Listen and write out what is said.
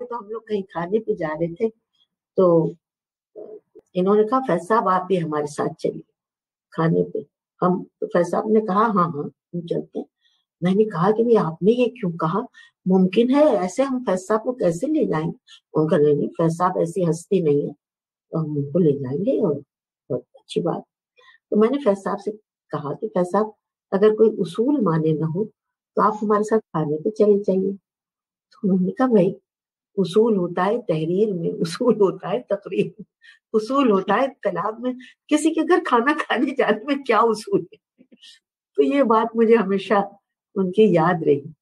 तो हम लोग कहीं खाने पे जा रहे थे तो इन्होंने कहा फैज साहब आप भी हमारे साथ चलिए खाने पे। हम तो फैज साहब ने कहा हाँ हाँ हम चलते हैं। मैंने कहा कि भाई आपने ये क्यों कहा, मुमकिन है ऐसे हम फैज साहब को कैसे ले जाएंगे। उनका नहीं फैज साहब ऐसी हस्ती नहीं है तो हम उनको ले जाएंगे और बहुत अच्छी बात। तो मैंने फैज साहब से कहा कि फैज साहब अगर कोई उसूल माने ना हो तो आप हमारे साथ खाने पे चले जाइए। तो उन्होंने कहा भाई उसूल होता है तहरीर में, उसूल होता है तकरीर में, उसूल होता है तलाब में, किसी के घर खाना खाने जाने में क्या उसूल है। तो ये बात मुझे हमेशा उनकी याद रही।